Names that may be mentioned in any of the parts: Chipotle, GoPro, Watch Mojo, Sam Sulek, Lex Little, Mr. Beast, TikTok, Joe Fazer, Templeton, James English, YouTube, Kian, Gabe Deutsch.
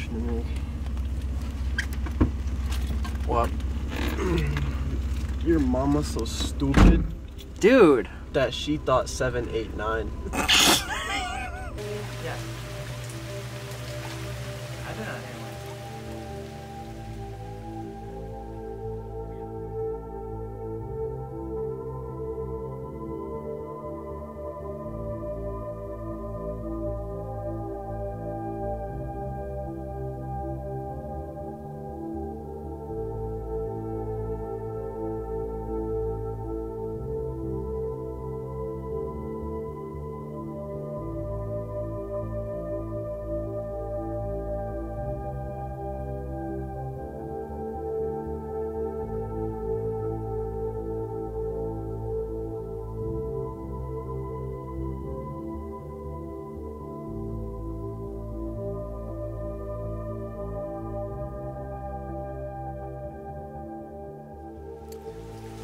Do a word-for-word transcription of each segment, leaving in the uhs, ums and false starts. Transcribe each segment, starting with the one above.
questioning me. What? Your mama's so stupid. Dude. That she thought seven, eight, nine. Yeah. I've been out here.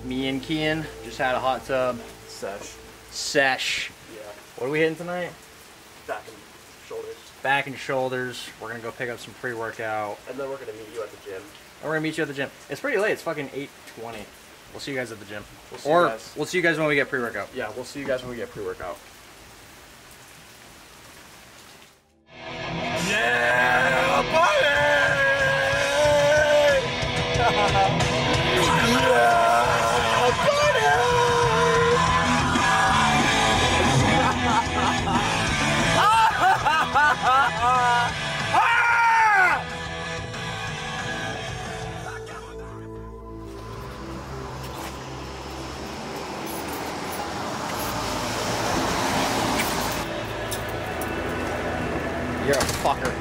Me and Kian just had a hot tub. Sesh. Sesh. Yeah. What are we hitting tonight? Back and shoulders. Back and shoulders. We're gonna go pick up some pre-workout. And then we're gonna meet you at the gym. And we're gonna meet you at the gym. It's pretty late, it's fucking eight twenty. We'll see you guys at the gym. We'll see or you guys. We'll see you guys when we get pre-workout. Yeah, we'll see you guys when we get pre-workout. Yeah, buddy! Yeah! You're a fucker.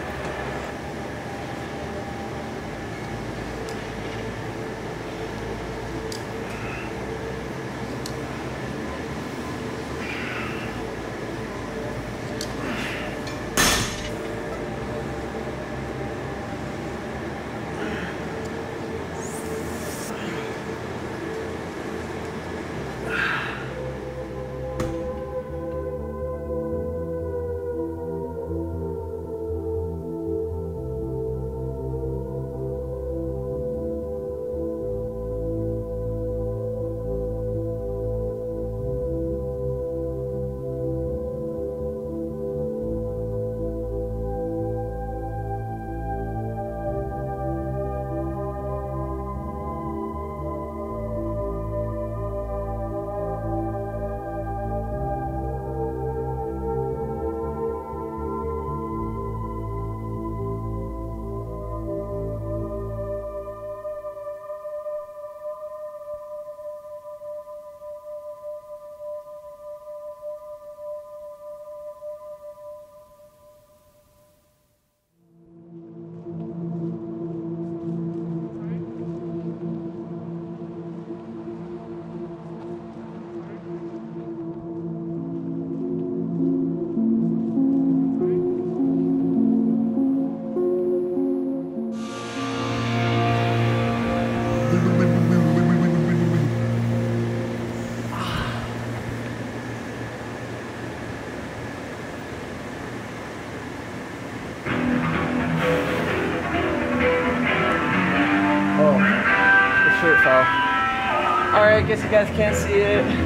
I guess you guys can't see it.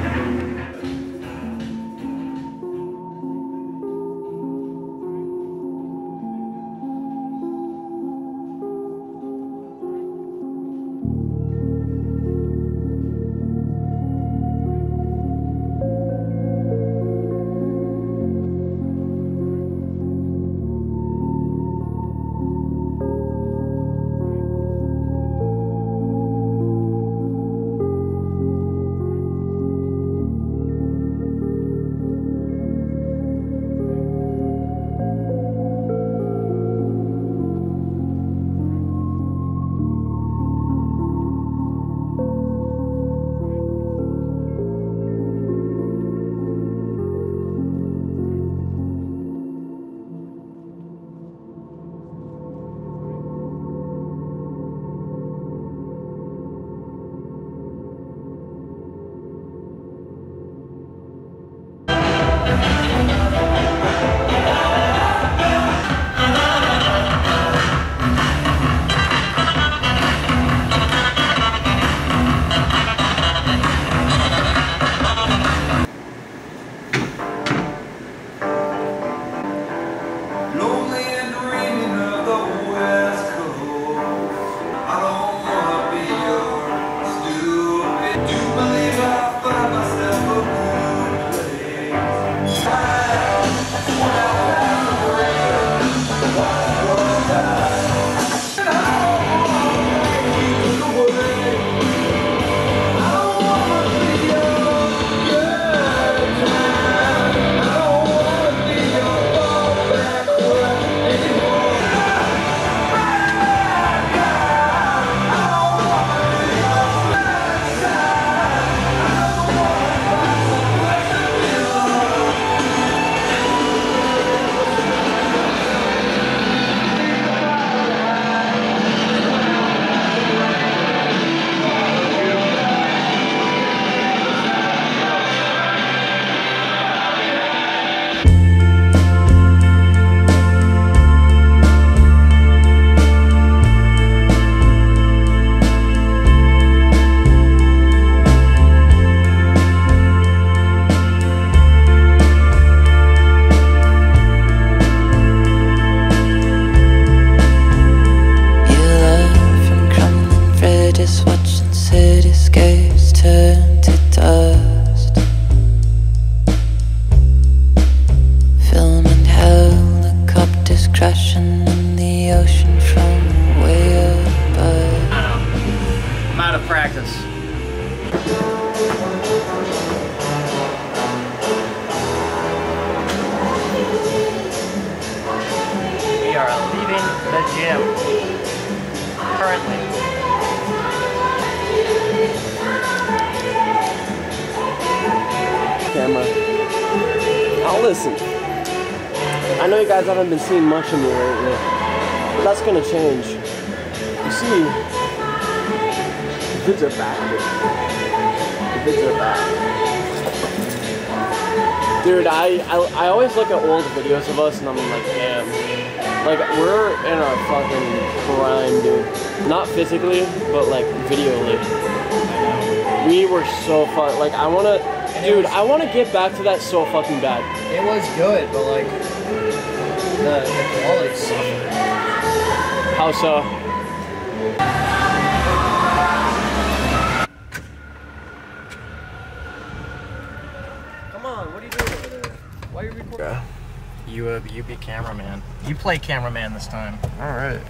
camera. Now listen, I know you guys haven't been seeing much of me lately, but that's gonna change. You see, the vids are back, dude. The vids are back. Dude, I, I, I always look at old videos of us and I'm like, damn. Like, we're in our fucking prime, dude. Not physically, but like, videoly. We were so fun. Like, I wanna, dude, I wanna get back to that so fucking bad. It was good, but like, the, the quality suffered. How so? Come on, what are you doing over there? Why are you recording? Yeah. You, uh, you be cameraman. You play cameraman this time. All right.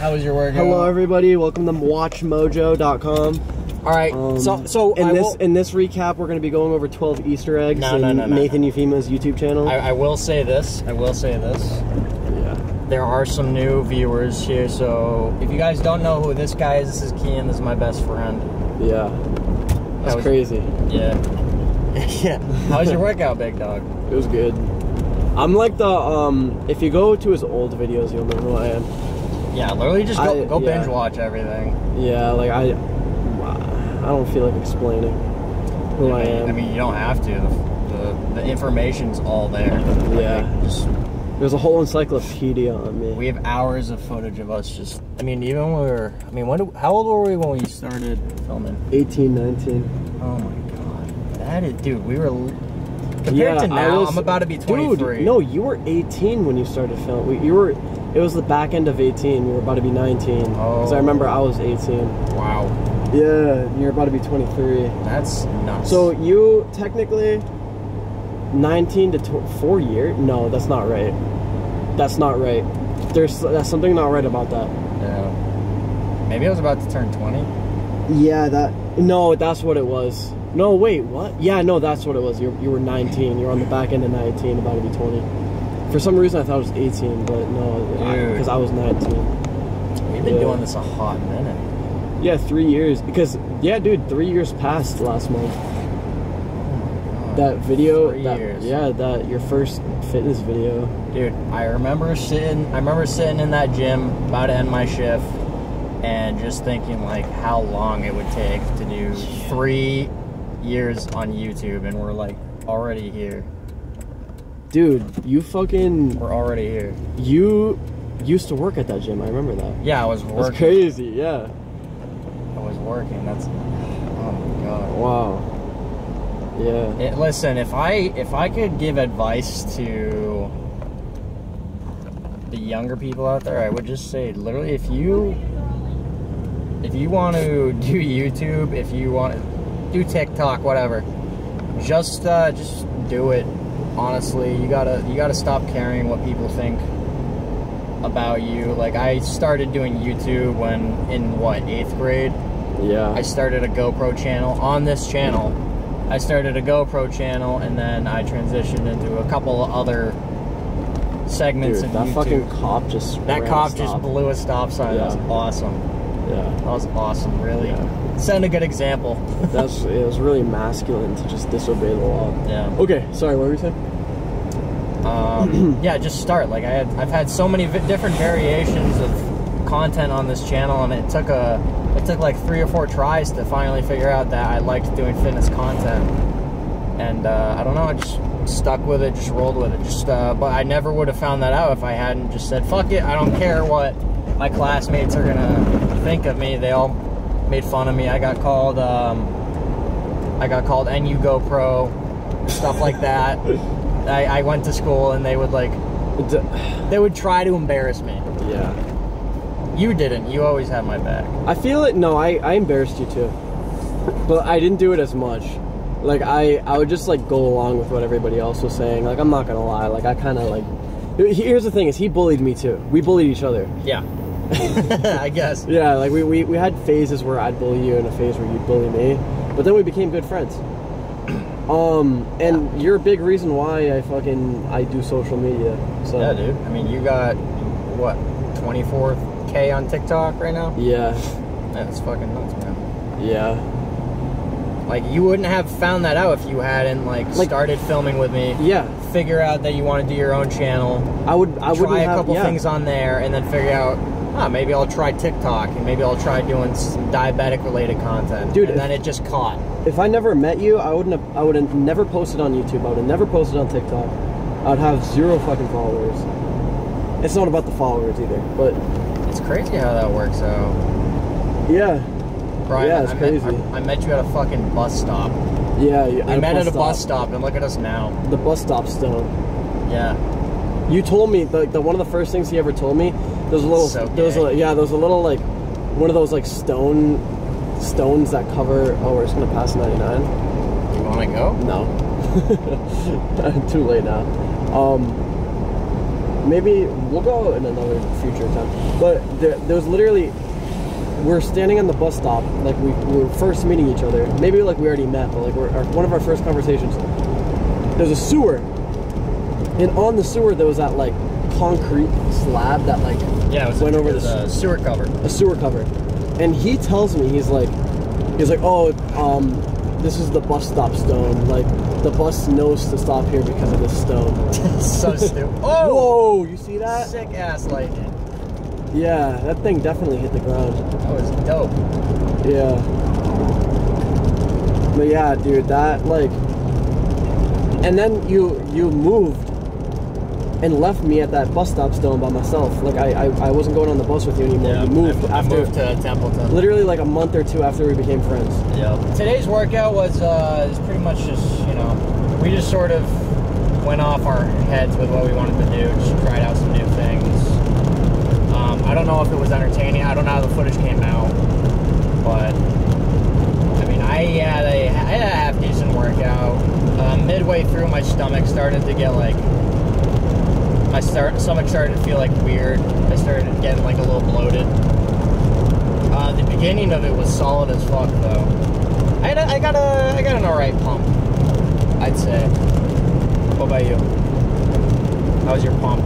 How was your workout? Hello, everybody. Welcome to Watch Mojo dot com. All right, um, so, so in I this will, in this recap, we're going to be going over twelve Easter eggs no, in no, no, no, Nathan no. Ufema's YouTube channel. I, I will say this. I will say this. Yeah. There are some new viewers here, so if you guys don't know who this guy is, this is Kian. This is my best friend. Yeah. That's was, crazy. Yeah. Yeah. How was your workout, big dog? It was good. I'm like the, um, if you go to his old videos, you'll know who I am. Yeah, literally just go, I, go yeah. binge watch everything. Yeah, like I... I don't feel like explaining who I, mean, I am. I mean, you don't have to. The, the, the information's all there. Yeah. Just, there's a whole encyclopedia on me. We have hours of footage of us just... I mean, even when we were... I mean, when do, how old were we when we started filming? eighteen, nineteen. Oh, my God. That is... Dude, we were... Compared yeah, to now, was, I'm about to be twenty-three. Dude, no, you were eighteen when you started filming. You were... It was the back end of eighteen. We were about to be nineteen. Oh. Because I remember I was eighteen. Wow. Yeah, you're about to be twenty-three. That's nuts. So you technically nineteen to four years? No, that's not right. That's not right. There's that's something not right about that. Yeah. Maybe I was about to turn twenty. Yeah, that. No, that's what it was. No, wait, what? Yeah, no, that's what it was. You you were nineteen. You were on the back end of nineteen, about to be twenty. For some reason, I thought it was eighteen, but no, because I, I was nineteen. We've been yeah. doing this a hot minute. Yeah, three years. Because, yeah, dude, three years passed last month. Oh, that video. Three that, years. Yeah, that, your first fitness video. Dude, I remember sitting, I remember sitting in that gym, about to end my shift, and just thinking, like, how long it would take to do three years on YouTube, and we're, like, already here. Dude, you fucking... We're already here. You used to work at that gym, I remember that. Yeah, I was working. That's crazy, yeah. was working that's oh my god wow yeah it, listen if I if I could give advice to the younger people out there, I would just say literally if you if you want to do YouTube, if you want to do TikTok, whatever, just uh, just do it. Honestly, you gotta you gotta stop caring what people think about you. Like, I started doing YouTube when in what, eighth grade? Yeah. I started a GoPro channel on this channel. I started a GoPro channel, and then I transitioned into a couple of other segments Dude, of that YouTube. That fucking cop just that cop stop. just blew a stop sign. Yeah. That was awesome. Yeah. That was awesome. Really. Yeah. Send a good example. That's it was really masculine to just disobey the law. Yeah. Okay. Sorry. What were you saying? Um, yeah, just start. Like I had, I've had so many vi different variations of content on this channel, and it took a, it took like three or four tries to finally figure out that I liked doing fitness content. And uh, I don't know, I just stuck with it, just rolled with it. Just, uh, but I never would have found that out if I hadn't just said, "Fuck it, I don't care what my classmates are gonna think of me." They all made fun of me. I got called, um, I got called N U GoPro, stuff like that. I, I went to school and they would like, they would try to embarrass me. Yeah. You didn't. You always had my back. I feel it. No, I, I embarrassed you too. But I didn't do it as much. Like I, I would just like go along with what everybody else was saying. Like I'm not going to lie. Like I kind of like, here's the thing is he bullied me too. We bullied each other. Yeah. I guess. Yeah. Like we, we, we had phases where I'd bully you and a phase where you'd bully me. But then we became good friends. Um, and yeah. You're a big reason why I fucking, I do social media, so. Yeah, dude. I mean, you got, what, twenty-four K on TikTok right now? Yeah. That's fucking nuts, man. Yeah. Like, you wouldn't have found that out if you hadn't like, like started filming with me. Yeah. Figure out that you want to do your own channel. I would. I would try a couple have, yeah. things on there, and then figure out. Ah, oh, maybe I'll try TikTok, and maybe I'll try doing some diabetic-related content. Dude, and if, then it just caught. If I never met you, I wouldn't. Have, I would have never posted on YouTube. I would have never posted on TikTok. I would have zero fucking followers. It's not about the followers either, but it's crazy how that works out. Yeah. Brian, yeah, it's I crazy. Met, I, I met you at a fucking bus stop. Yeah, you, at I met at a stop. bus stop, and look at us now. The bus stop still. Yeah. You told me like the one of the first things he ever told me. There's a little, so there's a yeah, there's a little like one of those like stone stones that cover. Oh, we're just gonna pass ninety-nine. You want to go? No. Too late now. Um, maybe we'll go in another future time. But there, there was literally. We're standing on the bus stop, like we, we were first meeting each other. Maybe like we already met, but like we're, our, one of our first conversations. There's a sewer, and on the sewer there was that like concrete slab that like yeah, it was went a, over it was the a sewer cover. A sewer cover, and he tells me he's like, he's like, oh, um, this is the bus stop stone. Like the bus knows to stop here because of this stone. So stupid. Oh, whoa! You see that? Sick ass lightning. Yeah, that thing definitely hit the ground. That was dope. Yeah. But yeah, dude, that, like... And then you you moved and left me at that bus stop stone by myself. Like, I, I, I wasn't going on the bus with you anymore. Yeah, you moved I, after... I moved to Templeton. Literally, like, a month or two after we became friends. Yeah. Today's workout was, uh, was pretty much just, you know... We just sort of went off our heads with what we wanted to do. Just tried out some new things. Um, I don't know if it was entertaining. I don't know how the footage came out, but I mean, I had a, I had a half decent workout. Uh, midway through, my stomach started to get like my start, stomach started to feel like weird. I started getting like a little bloated. Uh, the beginning of it was solid as fuck, though. I had a, I got a I got an alright pump, I'd say. What about you? How was your pump?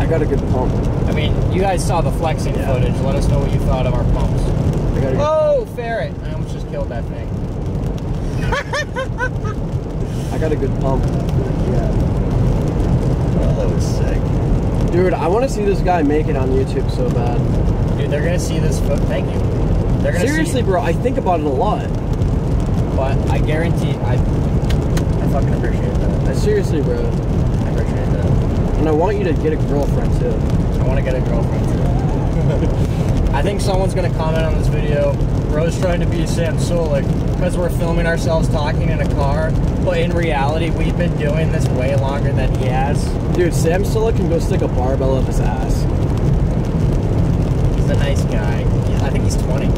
I got a good pump. I mean, you guys saw the flexing yeah. footage. Let us know what you thought of our pumps. I got a good oh, ferret! I almost just killed that thing. I got a good pump. Yeah. Oh, that was sick. Dude, I want to see this guy make it on YouTube so bad. Dude, they're going to see this foot. Thank you. They're gonna Seriously, see bro, I think about it a lot. But I guarantee... I, I fucking appreciate that. I, seriously, bro. I appreciate that. And I want you to get a girlfriend too. I want to get a girlfriend too. I think someone's going to comment on this video. Bro's trying to be Sam Sulek because we're filming ourselves talking in a car. But in reality, we've been doing this way longer than he has. Dude, Sam Sulek can go stick a barbell up his ass. He's a nice guy. I think he's twenty.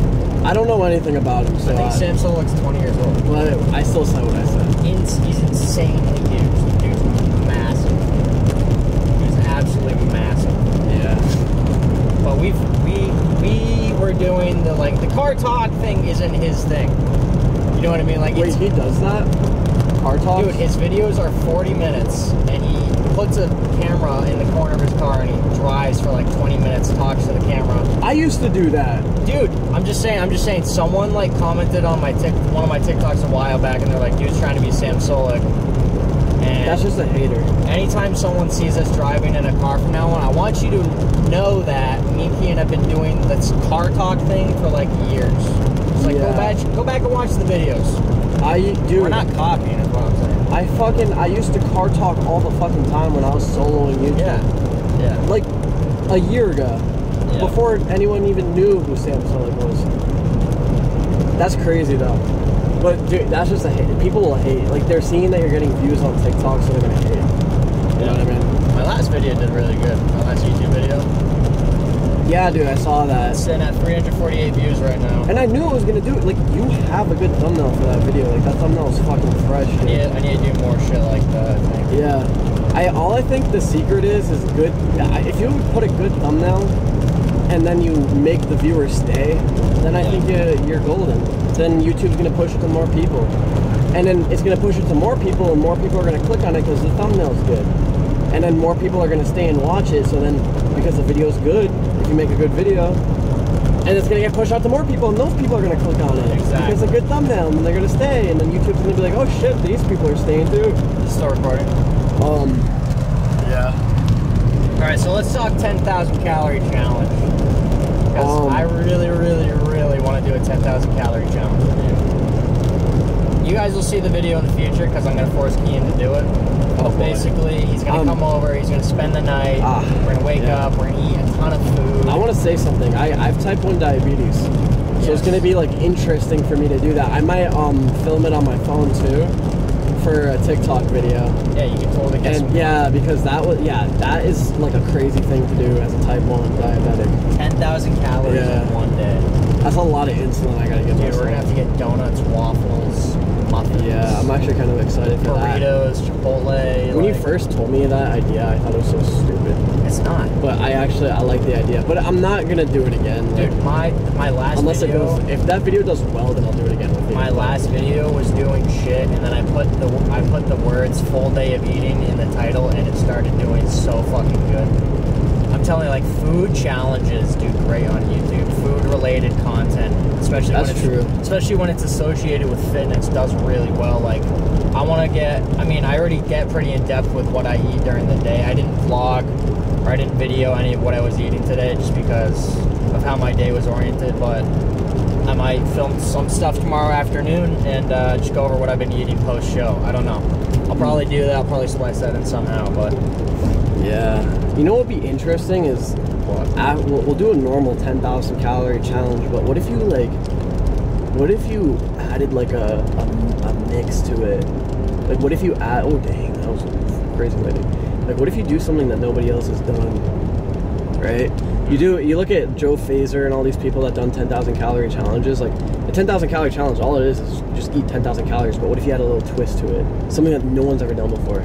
I don't know anything about him. So I think I, Sam Sulek's twenty years old. Well, I still say what I said. He's, he's insanely huge. The dude's massive. Absolutely massive. Yeah. But we've we we were doing the like the car talk thing isn't his thing. You know what I mean? Like wait, he does that? Car talk? Dude, his videos are forty minutes and he puts a camera in the corner of his car and he drives for like twenty minutes, talks to the camera. I used to do that. Dude, I'm just saying I'm just saying someone like commented on my tick one of my TikToks a while back and they're like, dude's trying to be Sam Sulek. And that's just a hater. Anytime someone sees us driving in a car from now on, I want you to know that me and Kian have been doing this car talk thing for like years. It's like, yeah. go, back, go back and watch the videos. I do. We're not copying it, what I'm saying. I fucking, I used to car talk all the fucking time when I was soloing YouTube. Yeah. Yeah. Like a year ago. Yeah. Before anyone even knew who Sam Sulek was. That's crazy though. But dude, that's just a hate. People will hate. Like they're seeing that you're getting views on TikTok, so they're gonna hate. You yeah. know what I mean? My last video did really good. My last YouTube video. Yeah, dude, I saw that. It's sitting at three hundred forty-eight views right now. And I knew I was gonna do it. Like you have a good thumbnail for that video. Like that thumbnail is fucking fresh. I need, I need to do more shit like that. I think. Yeah. I all I think the secret is is good. If you put a good thumbnail, and then you make the viewer stay, then I yeah. think you, you're golden. Then YouTube's gonna push it to more people, and then it's gonna push it to more people, and more people are gonna click on it because the thumbnail's good, and then more people are gonna stay and watch it. So then, because the video's good, if you make a good video, And it's going to get pushed out to more people, and those people are going to click on it. Exactly. It's a good thumbnail, and they're going to stay, and then YouTube's going to be like, oh shit, these people are staying through. Just start recording. Um. Yeah. Alright, so let's talk ten thousand calorie challenge. Because um, I really, really, really want to do a ten thousand calorie challenge with you. You guys will see the video in the future, because I'm going to force Kian to do it. Oh, but basically, he's going to um, come over, he's going to spend the night, uh, we're going to wake yeah. up, we're going to eat a ton of food. I want to say something. I, I've type one diabetes, so yes. it's going to be, like, interesting for me to do that. I might um, film it on my phone, too, for a TikTok video. Yeah, you can totally guess. And, yeah, because that was, yeah, that is, like, a crazy thing to do as a type one diabetic. ten thousand calories yeah. in one day. That's a lot of insulin I got to get. Dude, we're going to have to get donuts, waffles, muffins. Yeah, I'm actually kind of excited for that. Burritos, Chipotle. When like, you first told me that idea, I thought it was so stupid. It's not. But I actually, I like the idea. But I'm not going to do it again. Dude, like, my, my last unless video. Unless it goes, if that video does well, then I'll do it again with you. My last video was doing shit, and then I put the I put the words full day of eating in the title, and it started doing so fucking good. I'm telling you, like, food challenges do great on YouTube. Food-related content, especially That's when it's, true. especially when it's associated with fitness, does really well. Like, I want to get, I mean, I already get pretty in-depth with what I eat during the day. I didn't vlog, or I didn't video any of what I was eating today just because of how my day was oriented, but I might film some stuff tomorrow afternoon and uh, just go over what I've been eating post-show. I don't know. I'll probably do that. I'll probably splice that in somehow, but... Yeah. You know what would be interesting is... What? I, we'll, we'll do a normal ten thousand calorie challenge, but what if you, like... What if you added, like, a, a, a mix to it? Like, what if you add... Oh, dang. That was a crazy lady. Like, what if you do something that nobody else has done? Right? You do. You look at Joe Fazer and all these people that done ten thousand calorie challenges. Like the ten thousand calorie challenge, all it is is just eat ten thousand calories. But what if you had a little twist to it? Something that no one's ever done before.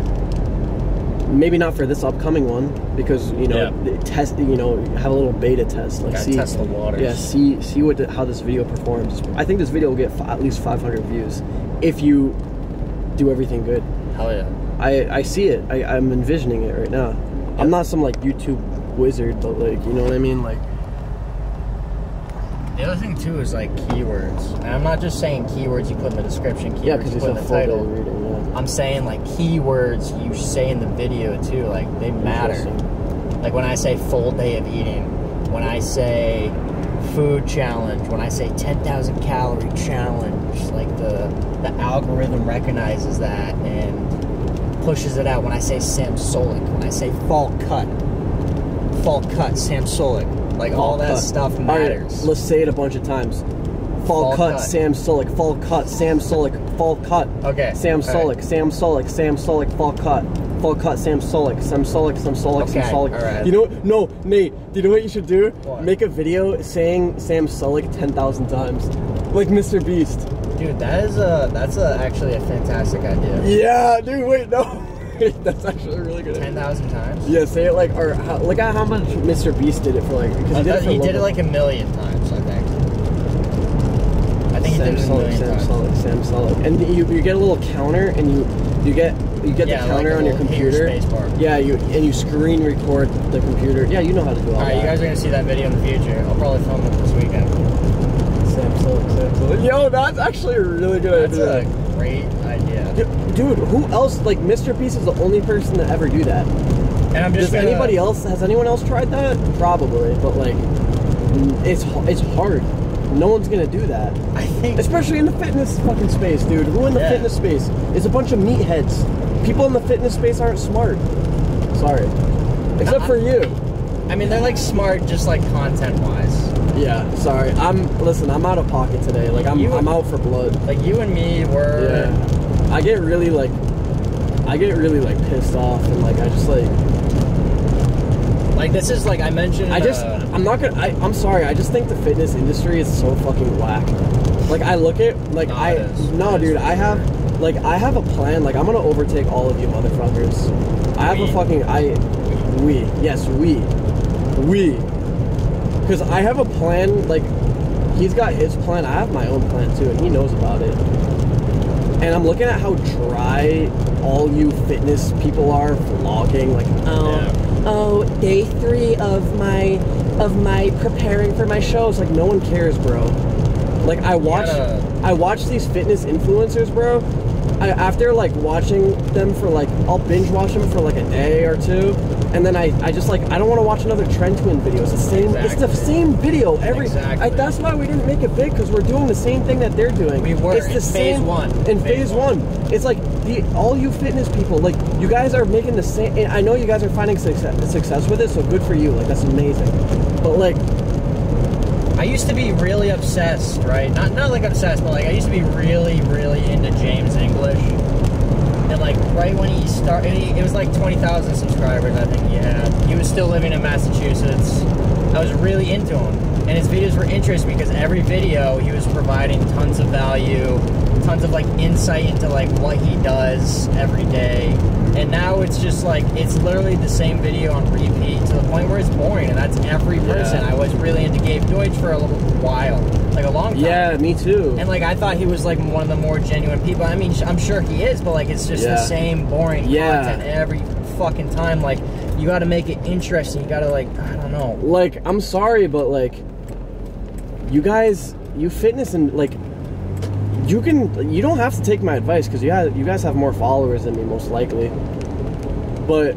Maybe not for this upcoming one because you know yeah. test. You know, have a little beta test. Like Gotta see, test the waters. Yeah, see see what the, how this video performs. I think this video will get f at least five hundred views if you do everything good. Hell yeah! I I see it. I, I'm envisioning it right now. Yeah. I'm not some like YouTube wizard, but like, you know what I mean? Like, the other thing too is like keywords, and I'm not just saying keywords you put in the description, keywords yeah, you put in the title. Reading, yeah. I'm saying like keywords you say in the video too, like they matter. Like when I say full day of eating, when I say food challenge, when I say ten thousand calorie challenge, like the the algorithm recognizes that and pushes it out. When I say Sam Sulek, when I say fall cut. Fall cut, Sam Sulek, like fall all that cut. stuff matters. Right, let's say it a bunch of times. Fall, fall cut, cut, Sam Sulek. Fall cut, Sam Sulek. Fall cut. Okay. Sam Sulek. Right. Sam Sulek. Sam Sulek. Fall cut. Fall cut, Sam Sulek. Sam Sulek. Sam Sulek. Okay. Sam Sulek. All right. You know what? No, Nate. Do you know what you should do? What? Make a video saying Sam Sulek ten thousand times, like Mister Beast. Dude, that is a that's a, actually a fantastic idea. Yeah, dude. Wait, no. That's actually really good. Ten thousand times. Yeah, say it like, or how, look at how much Mister Beast did it for, like. Because oh, he did, it, for he did it like a million times, I think. I think Sam he did it a million Sam times. Sulek, Sam Sulek, and you, you get a little counter, and you you get you get yeah, the counter like on your computer. Yeah, you and you screen record the computer. Yeah, you know how to do all, all right, that. Alright, you guys are gonna see that video in the future. I'll probably film it this weekend. Sam Sulek, Sam Sulek. Yo, that's actually a really good that's idea. That's a great idea. Yeah. Dude, who else? Like, Mister Beast is the only person to ever do that. And I'm just Does anybody else? Has anyone else tried that? Probably, but like, it's it's hard. No one's gonna do that. I think, especially in the fitness fucking space, dude. Who in the yeah. fitness space is a bunch of meatheads? People in the fitness space aren't smart. Sorry, except no, for you. I mean, they're like smart, just like content-wise. Yeah, sorry. I'm listen. I'm out of pocket today. Like, I'm you I'm and, out for blood. Like you and me were. Yeah. I get really like, I get really like pissed off and like I just like, like this is like I mentioned. I just uh, I'm not gonna. I, I'm sorry. I just think the fitness industry is so fucking whack. Like I look at like nah, I no nah, dude I have like I have a plan. Like I'm gonna overtake all of you motherfuckers. I have we. a fucking I we yes we we because I have a plan. Like he's got his plan. I have my own plan too, and he knows about it. And I'm looking at how dry all you fitness people are vlogging, like, oh, yeah. oh, day three of my of my preparing for my show. It's like, no one cares, bro. Like, I watch, yeah. I watch these fitness influencers, bro. I, after, like, watching them for, like, I'll binge watch them for, like, a day or two. And then I, I just, like, I don't want to watch another Trend Twin video. It's the same, exactly. it's the same video. every. Exactly. I, that's why we didn't make it big, because we're doing the same thing that they're doing. We were it's in the phase same, one. In phase, phase one. one. It's like, the all you fitness people, like, you guys are making the same, and I know you guys are finding success, success with it, so good for you. Like, that's amazing. But, like, I used to be really obsessed, right? Not not like obsessed, but like I used to be really, really into James English. And like right when he started, he, it was like twenty thousand subscribers, I think he had. He was still living in Massachusetts. I was really into him. And his videos were interesting because every video he was providing tons of value, tons of like insight into like what he does every day. And now it's just like, it's literally the same video on repeat to the point where it's boring, and that's every person. Yeah. I was really into Gabe Deutsch for a little while, like a long time. Yeah, me too. And like, I thought he was like one of the more genuine people. I mean, I'm sure he is, but like, it's just yeah. the same boring yeah. content every fucking time. Like, you gotta make it interesting. You gotta like, I don't know. Like, I'm sorry, but like, you guys, you fitness and like, you can, you don't have to take my advice, because you have, you guys have more followers than me, most likely. But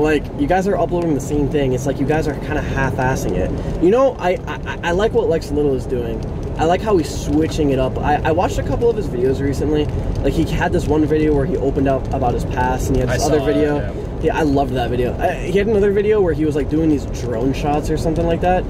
like, you guys are uploading the same thing. It's like you guys are kind of half-assing it. You know, I, I I like what Lex Little is doing. I like how he's switching it up. I, I watched a couple of his videos recently. Like, he had this one video where he opened up about his past, and he had this I other video. That, yeah. yeah, I loved that video. I, he had another video where he was like doing these drone shots or something like that.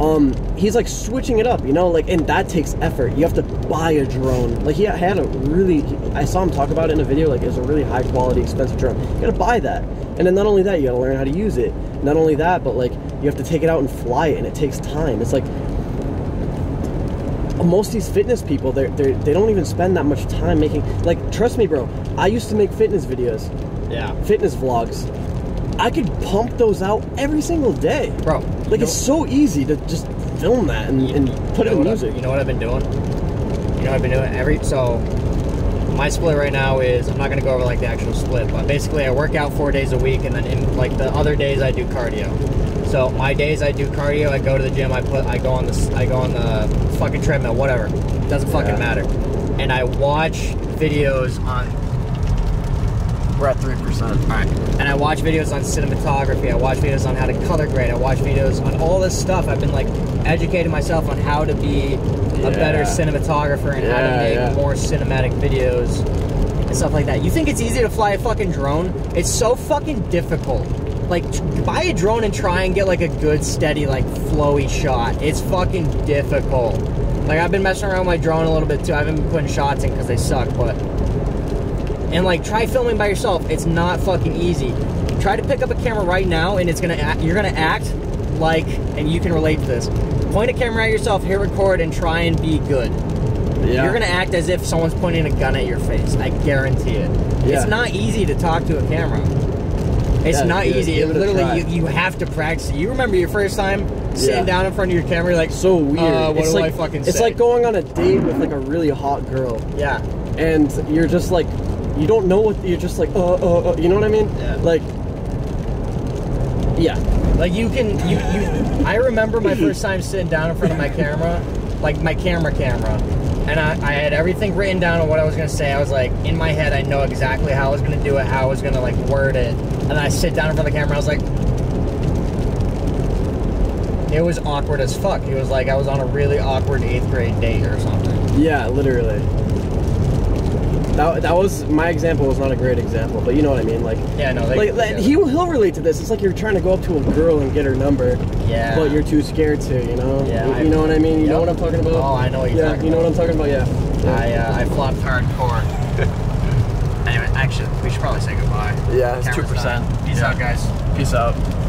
Um, he's like switching it up, you know, like, and that takes effort. You have to buy a drone. Like, he had a really, I saw him talk about it in a video, like, it was a really high quality, expensive drone. You gotta buy that. And then not only that, you gotta learn how to use it. Not only that, but like, you have to take it out and fly it, and it takes time. It's like, most of these fitness people, they're, they're, they don't even spend that much time making, like, trust me, bro, I used to make fitness videos. Yeah. Fitness vlogs. I could pump those out every single day. Bro. Like, it's so easy to just film that and, and put it in music. You know what I've been doing? You know what I've been doing? Every So, my split right now is, I'm not going to go over, like, the actual split, but basically I work out four days a week, and then, in, like, the other days I do cardio. So, my days I do cardio, I go to the gym, I put, I go on the, I go on the fucking treadmill, whatever. It doesn't fucking yeah. matter. And I watch videos on... We're at three percent. All right. And I watch videos on cinematography. I watch videos on how to color grade. I watch videos on all this stuff. I've been, like, educating myself on how to be yeah. a better cinematographer and yeah, how to make yeah. more cinematic videos and stuff like that. You think it's easy to fly a fucking drone? It's so fucking difficult. Like, buy a drone and try and get, like, a good, steady, like, flowy shot. It's fucking difficult. Like, I've been messing around with my drone a little bit, too. I haven't been putting shots in because they suck, but... And like, try filming by yourself. It's not fucking easy. Try to pick up a camera right now, and it's gonna act, you're gonna act like, and you can relate to this. Point a camera at yourself, hit record, and try and be good. Yeah. You're gonna act as if someone's pointing a gun at your face. I guarantee it. Yeah. It's not easy to talk to a camera. It's yeah, not dude, easy. It literally, you, you have to practice. You remember your first time sitting yeah. down in front of your camera, you're like, so weird. Uh, what it's do like, I fucking say? It's like going on a date with like a really hot girl. Yeah. And you're just like. You don't know what, you're just like, uh, uh, uh, you know what I mean? Yeah. Like, yeah. Like, you can, you, you, I remember my first time sitting down in front of my camera, like, my camera camera, and I, I had everything written down on what I was going to say. I was like, in my head, I know exactly how I was going to do it, how I was going to, like, word it, and then I sit down in front of the camera, I was like, it was awkward as fuck. It was like I was on a really awkward eighth grade date or something. Yeah, literally. That, that was, my example was not a great example, but you know what I mean, like, yeah, no, they, like, he, he'll relate to this. It's like you're trying to go up to a girl and get her number, yeah, but you're too scared to, you know, yeah, you, you know what I mean, you yep. know what I'm talking about, oh, I know what you're yeah, talking you know about. What I'm talking about, yeah, yeah. I, uh, I flopped hardcore, anyway, actually, we should probably say goodbye, yeah, it's two percent, peace yeah. out, guys, peace out.